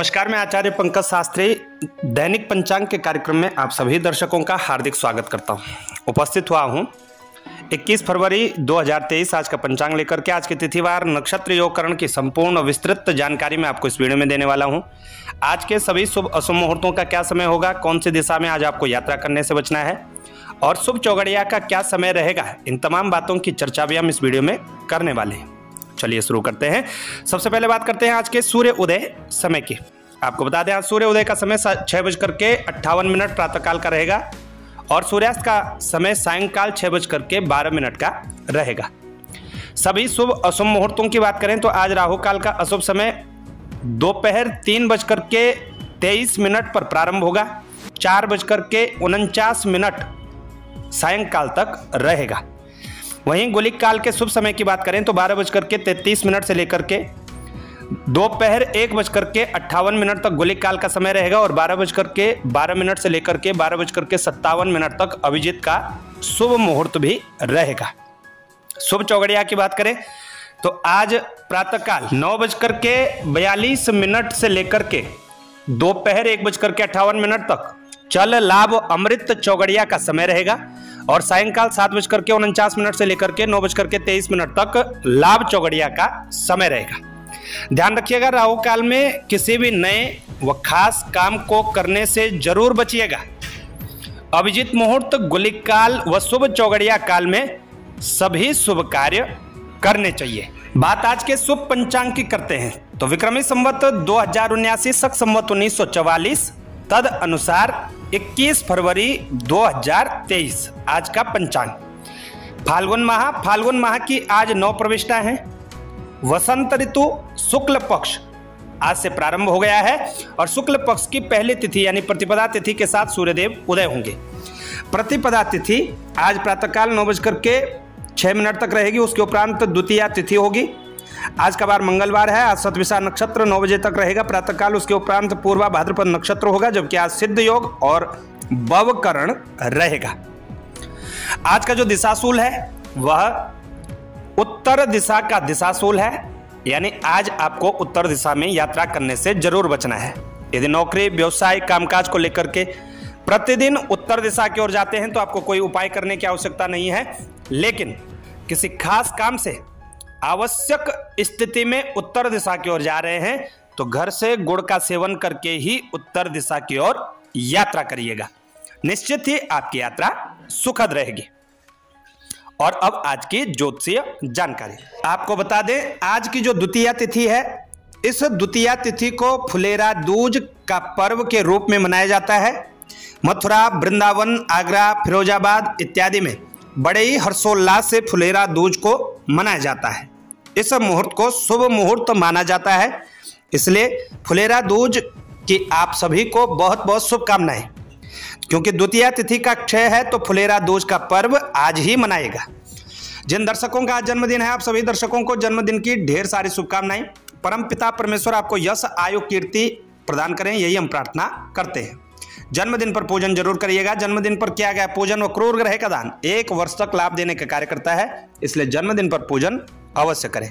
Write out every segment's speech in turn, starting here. नमस्कार, मैं आचार्य पंकज शास्त्री दैनिक पंचांग के कार्यक्रम में आप सभी दर्शकों का हार्दिक स्वागत करता हूं। उपस्थित हुआ हूं 21 फरवरी 2023 आज का पंचांग लेकर के। आज की तिथिवार नक्षत्र योगकरण की संपूर्ण विस्तृत जानकारी मैं आपको इस वीडियो में देने वाला हूं। आज के सभी शुभ अशुभ मुहूर्तों का क्या समय होगा, कौन सी दिशा में आज आपको यात्रा करने से बचना है और शुभ चौघड़िया का क्या समय रहेगा, इन तमाम बातों की चर्चा भी हम इस वीडियो में करने वाले हैं। चलिए शुरू करते हैं। सबसे पहले बात करते हैं आज के सूर्य उदय समय की। आपको बता दें, आज सूर्य उदय का समय 6:58 प्रातःकाल का रहेगा और सूर्यास्त का समय सायंकाल 6:12 का रहेगा। सभी शुभ अशुभ मुहूर्तों की बात करें तो आज राहु काल का अशुभ समय दोपहर 3:23 पर प्रारंभ होगा, 4:49 सायंकाल तक रहेगा। वहीं गुलिक काल के शुभ समय की बात करें तो 12:33 से लेकर के दोपहर 1:58 तक गुलिक काल का समय रहेगा और 12:12 से लेकर के 12:57 तक अभिजीत का शुभ मुहूर्त भी रहेगा। शुभ चौघड़िया की बात करें तो आज प्रातःकाल 9:42 से लेकर के दोपहर 1:58 तक चल लाभ अमृत चौघड़िया का समय रहेगा और सायंकाल 7:49 से लेकर के 9:23 तक लाभ चौघड़िया का समय रहेगा। ध्यान रखिएगा, राहु काल में किसी भी नए व खास काम को करने से जरूर बचिएगा। अभिजीत मुहूर्त, गुलिक काल व शुभ चौघड़िया काल में सभी शुभ कार्य करने चाहिए। बात आज के शुभ पंचांग की करते हैं तो विक्रमी संवत 2079 शक संवत 1944 तद अनुसार 21 फरवरी 2023 आज का पंचांग। फाल्गुन माह की आज 9 प्रविष्टा हैं। वसंत ऋतु शुक्ल पक्ष आज से प्रारंभ हो गया है और शुक्ल पक्ष की पहली तिथि यानी प्रतिपदा तिथि के साथ सूर्यदेव उदय होंगे। प्रतिपदा तिथि आज प्रातःकाल 9:06 तक रहेगी, उसके उपरांत द्वितीया तिथि होगी। आज का बार मंगलवार है। आज शतभिषा नक्षत्र 9 बजे तक रहेगा प्रातःकाल, उसके उपरांत पूर्वा भाद्रपद नक्षत्र होगा, जबकि आज सिद्ध योग और वव करण रहेगा। आज का जो दिशाशूल है वह उत्तर दिशा का दिशाशूल है, यानी आज आपको उत्तर दिशा में यात्रा करने से जरूर बचना है। यदि नौकरी, व्यवसाय, कामकाज को लेकर के प्रतिदिन उत्तर दिशा की ओर जाते हैं तो आपको कोई उपाय करने की आवश्यकता नहीं है, लेकिन किसी खास काम से आवश्यक स्थिति में उत्तर दिशा की ओर जा रहे हैं तो घर से गुड़ का सेवन करके ही उत्तर दिशा की ओर यात्रा करिएगा। निश्चित ही आपकी यात्रा सुखद रहेगी। और अब आज की ज्योतिषीय जानकारी आपको बता दें, आज की जो द्वितीया तिथि है, इस द्वितीया तिथि को फुलेरा दूज का पर्व के रूप में मनाया जाता है। मथुरा, वृंदावन, आगरा, फिरोजाबाद इत्यादि में बड़े ही हर्षोल्लास से फुलेरा दूज को मनाया जाता है। इस मुहूर्त को शुभ मुहूर्त माना जाता है, इसलिए फुलेरा दूज की आप सभी को बहुत बहुत शुभकामनाएं। क्योंकि द्वितीया तिथि का क्षय है तो फुलेरा दूज का पर्व आज ही मनाएगा। जिन दर्शकों का आज जन्मदिन है, आप सभी दर्शकों को जन्मदिन की ढेर सारी शुभकामनाएं। परम पिता परमेश्वर आपको यश, आयु, कीर्ति प्रदान करें, यही हम प्रार्थना करते हैं। जन्मदिन पर पूजन जरूर करिएगा। जन्मदिन पर किया गया पूजन व क्रूर ग्रह का दान 1 वर्ष तक लाभ देने का कार्य करता है, इसलिए जन्मदिन पर पूजन अवश्य करें।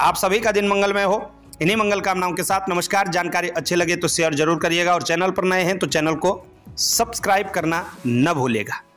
आप सभी का दिन मंगलमय हो, इन्हीं मंगल कामनाओं के साथ नमस्कार। जानकारी अच्छी लगे तो शेयर जरूर करिएगा और चैनल पर नए हैं तो चैनल को सब्सक्राइब करना न भूलिएगा।